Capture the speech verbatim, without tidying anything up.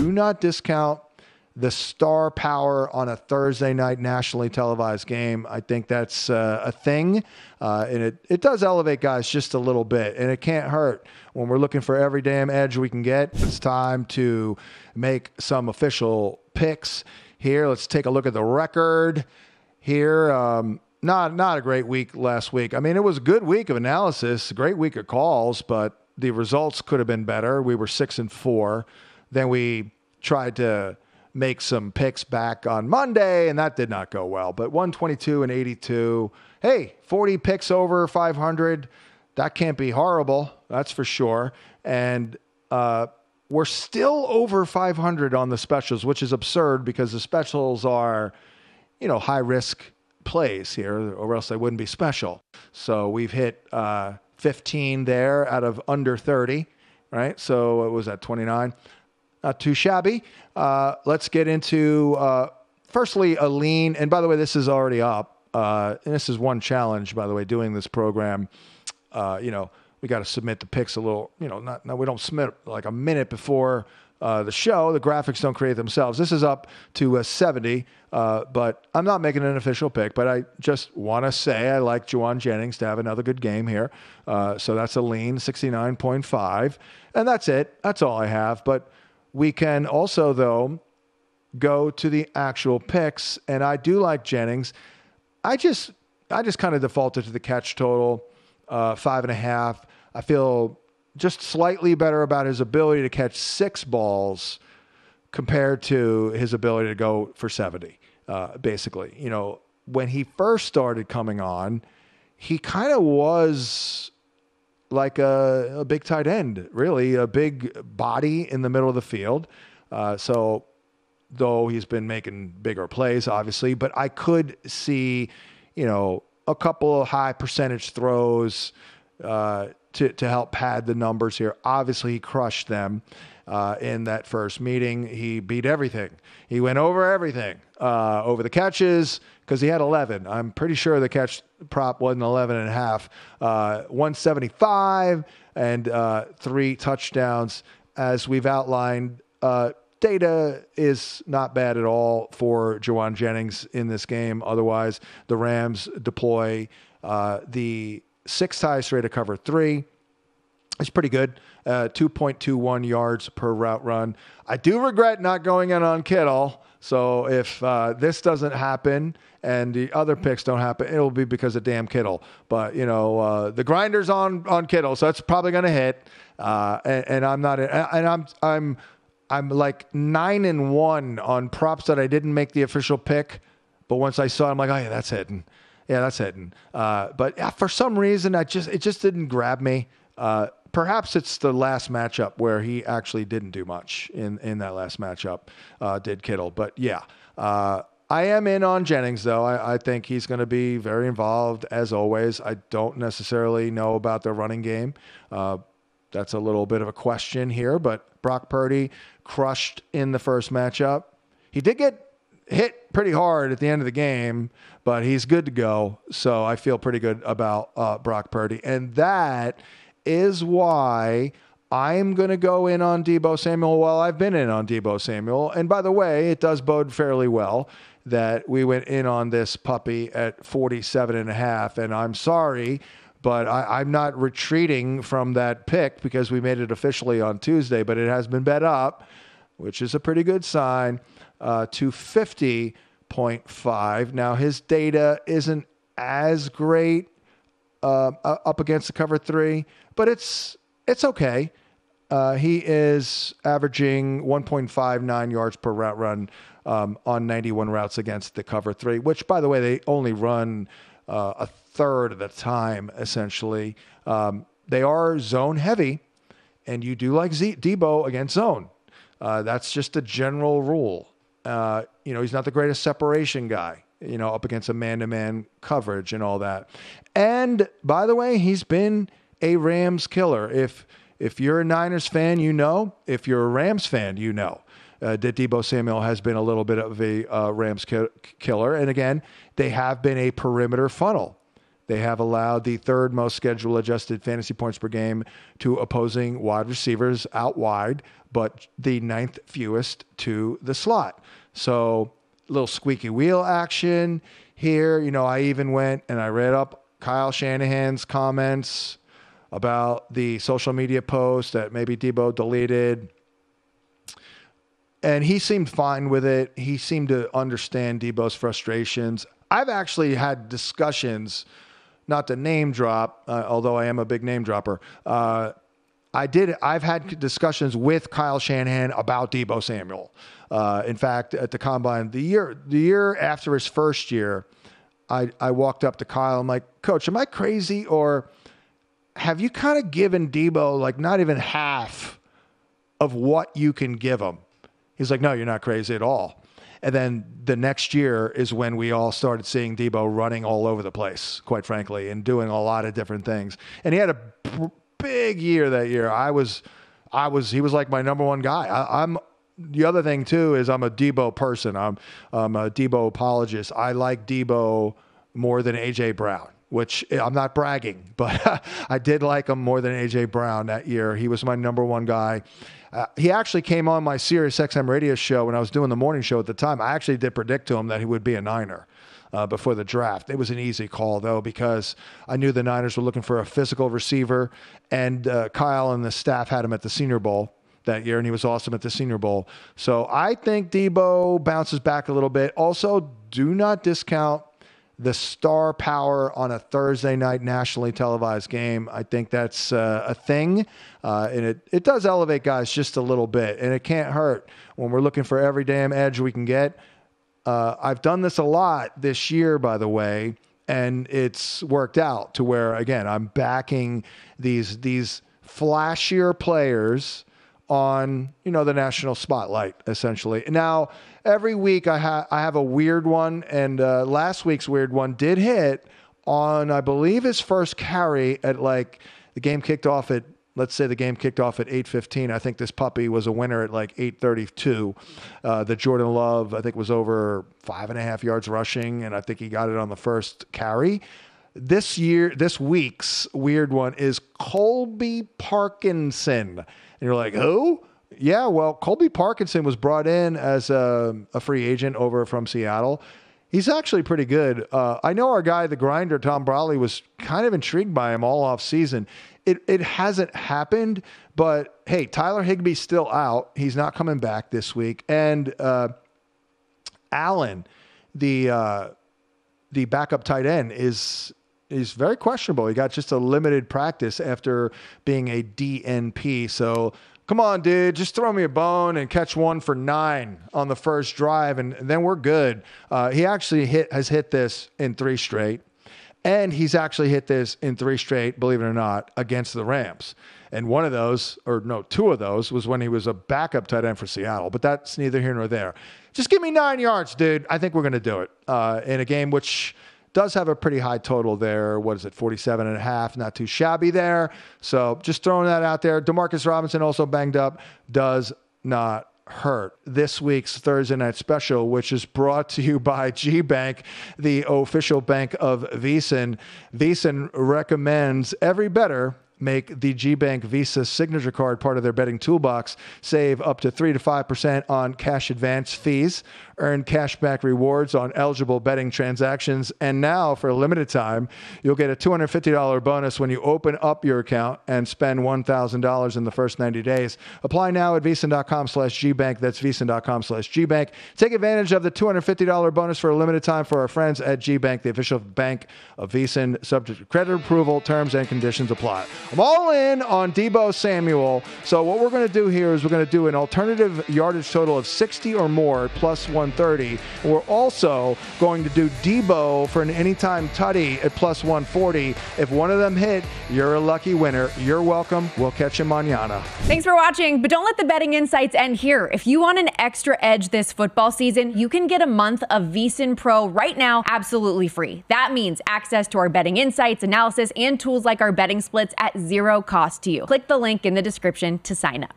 do not discount the star power on a Thursday night nationally televised game. I think that's uh, a thing. Uh, and it, it does elevate guys just a little bit, and it can't hurt when we're looking for every damn edge we can get. It's time to make some official picks here. Let's take a look at the record here. Um, not, not a great week last week. I mean, it was a good week of analysis, a great week of calls, but the results could have been better. We were six and four. Then we tried to make some picks back on Monday, and that did not go well. But one twenty-two and eighty-two, hey, forty picks over five hundred. That can't be horrible. That's for sure. And uh, we're still over five hundred on the specials, which is absurd because the specials are, you know, high risk plays here, or else they wouldn't be special. So we've hit uh, fifteen there out of under thirty, right? So it was at twenty-nine. Not too shabby. Uh, let's get into, uh, firstly, a lean. And by the way, this is already up. Uh, and this is one challenge, by the way, doing this program. Uh, you know, we got to submit the picks a little, you know, not, no, we don't submit like a minute before uh, the show. The graphics don't create themselves. This is up to a seventy, uh, but I'm not making an official pick. But I just want to say I like Jauan Jennings to have another good game here. Uh, so that's a lean, sixty-nine point five. And that's it. That's all I have. But we can also, though, go to the actual picks, and I do like Jennings. I just I just kind of defaulted to the catch total, uh, five and a half. I feel just slightly better about his ability to catch six balls compared to his ability to go for seventy, uh, basically. You know, when he first started coming on, he kind of was like a, a big tight end, really, a big body in the middle of the field. Uh, so though he's been making bigger plays, obviously, but I could see, you know, a couple of high percentage throws uh, to, to help pad the numbers here. Obviously, he crushed them uh, in that first meeting. He beat everything. He went over everything, uh, over the catches, because he had eleven. I'm pretty sure the catch prop wasn't eleven and a half, uh, one seventy-five and uh, three touchdowns. As we've outlined, uh, data is not bad at all for Jauan Jennings in this game. Otherwise, the Rams deploy uh, the sixth highest rate of cover three. It's pretty good, uh, two point two one yards per route run. I do regret not going in on Kittle. So if uh, this doesn't happen and the other picks don't happen, it'll be because of damn Kittle. But, you know, uh, the grinder's on on Kittle, so that's probably going to hit. Uh, and, and I'm not, and I'm I'm I'm like nine and one on props that I didn't make the official pick, but once I saw it, I'm like, oh yeah, that's hitting, yeah, that's hitting. Uh, but yeah, for some reason, I just it just didn't grab me. Uh, Perhaps it's the last matchup where he actually didn't do much in, in that last matchup, uh, did Kittle. But, yeah, uh, I am in on Jennings, though. I, I think he's going to be very involved, as always. I don't necessarily know about the running game. Uh, that's a little bit of a question here. But Brock Purdy crushed in the first matchup. He did get hit pretty hard at the end of the game, but he's good to go. So I feel pretty good about uh, Brock Purdy. And that is why I'm going to go in on Deebo Samuel while I've been in on Deebo Samuel. And by the way, it does bode fairly well that we went in on this puppy at forty-seven and a half. And I'm sorry, but I, I'm not retreating from that pick because we made it officially on Tuesday, but it has been bet up, which is a pretty good sign, uh, to fifty point five. Now, his data isn't as great Uh, up against the cover three, but it's it's okay. Uh, he is averaging one point five nine yards per route run um, on ninety-one routes against the cover three, which, by the way, they only run uh, a third of the time, essentially. Um, they are zone heavy, and you do like Z- Deebo against zone. Uh, that's just a general rule. Uh, you know, he's not the greatest separation guy, you know, up against a man-to-man coverage and all that. And, by the way, he's been a Rams killer. If if you're a Niners fan, you know. If you're a Rams fan, you know uh, that Deebo Samuel has been a little bit of a uh, Rams ki- killer. And, again, they have been a perimeter funnel. They have allowed the third most schedule-adjusted fantasy points per game to opposing wide receivers out wide, but the ninth fewest to the slot. So a little squeaky wheel action here. You know, I even went and I read up Kyle Shanahan's comments about the social media post that maybe Deebo deleted. And he seemed fine with it. He seemed to understand Deebo's frustrations. I've actually had discussions, not to name drop, uh, although I am a big name dropper. Uh, I did. I've had discussions with Kyle Shanahan about Deebo Samuel. Uh, in fact, at the combine, the year the year after his first year, I, I walked up to Kyle. I'm like, Coach, am I crazy, or have you kind of given Deebo like not even half of what you can give him? He's like, no, you're not crazy at all. And then the next year is when we all started seeing Deebo running all over the place, quite frankly, and doing a lot of different things. And he had a b- big year that year. I was, I was, he was like my number one guy. I, I'm the other thing too is I'm a Deebo person. I'm, I'm a Deebo apologist. I like Deebo more than A J. Brown, which I'm not bragging, but I did like him more than A J. Brown that year. He was my number one guy. Uh, he actually came on my Sirius X M radio show when I was doing the morning show at the time. I actually did predict to him that he would be a Niner uh, before the draft. It was an easy call, though, because I knew the Niners were looking for a physical receiver, and uh, Kyle and the staff had him at the Senior Bowl that year, and he was awesome at the Senior Bowl. So I think Deebo bounces back a little bit. Also, do not discount the star power on a Thursday night nationally televised game. I think that's uh, a thing. Uh, and it, it does elevate guys just a little bit, and it can't hurt when we're looking for every damn edge we can get. Uh, I've done this a lot this year, by the way, and it's worked out to where, again, I'm backing these, these flashier players on, you know, the national spotlight, essentially. Now, every week I, ha- I have a weird one, and uh, last week's weird one did hit on, I believe, his first carry at, like, the game kicked off at, let's say the game kicked off at eight fifteen. I think this puppy was a winner at, like, eight thirty-two. Uh, the Jordan Love, I think, was over five and a half yards rushing, and I think he got it on the first carry. This year, this week's weird one is Colby Parkinson. And you're like, who? Yeah, well, Colby Parkinson was brought in as a, a free agent over from Seattle. He's actually pretty good. Uh, I know our guy, the grinder, Tom Brawley, was kind of intrigued by him all off season. It it hasn't happened, but hey, Tyler Higbee's still out. He's not coming back this week. And uh, Allen, the uh, the backup tight end, is... He's very questionable. He got just a limited practice after being a D N P. So come on, dude, just throw me a bone and catch one for nine on the first drive, and, and then we're good. Uh, he actually hit has hit this in three straight, and he's actually hit this in three straight, believe it or not, against the Rams. And one of those, or no, two of those, was when he was a backup tight end for Seattle. But that's neither here nor there. Just give me nine yards, dude. I think we're going to do it uh, in a game which – does have a pretty high total there. What is it? forty-seven and a half, not too shabby there. So just throwing that out there. DeMarcus Robinson also banged up, does not hurt. This week's Thursday night special, which is brought to you by G Bank, the official bank of VSiN. VSiN recommends every better make the G Bank Visa signature card part of their betting toolbox. Save up to three to five percent on cash advance fees. Earn cash back rewards on eligible betting transactions. And now, for a limited time, you'll get a two hundred fifty dollars bonus when you open up your account and spend one thousand dollars in the first ninety days. Apply now at VSiN.com slash GBank. That's VSiN.com slash GBank. Take advantage of the two hundred fifty dollars bonus for a limited time for our friends at G Bank, the official bank of VSiN. Subject to credit approval, terms and conditions apply. I'm all in on Deebo Samuel. So what we're going to do here is we're going to do an alternative yardage total of sixty or more plus one thirty. And we're also going to do Deebo for an anytime tutty at plus one forty. If one of them hit, you're a lucky winner. You're welcome. We'll catch you mañana. Thanks for watching, but don't let the betting insights end here. If you want an extra edge this football season, you can get a month of VSiN Pro right now absolutely free. That means access to our betting insights, analysis, and tools like our betting splits at zero cost to you. Click the link in the description to sign up.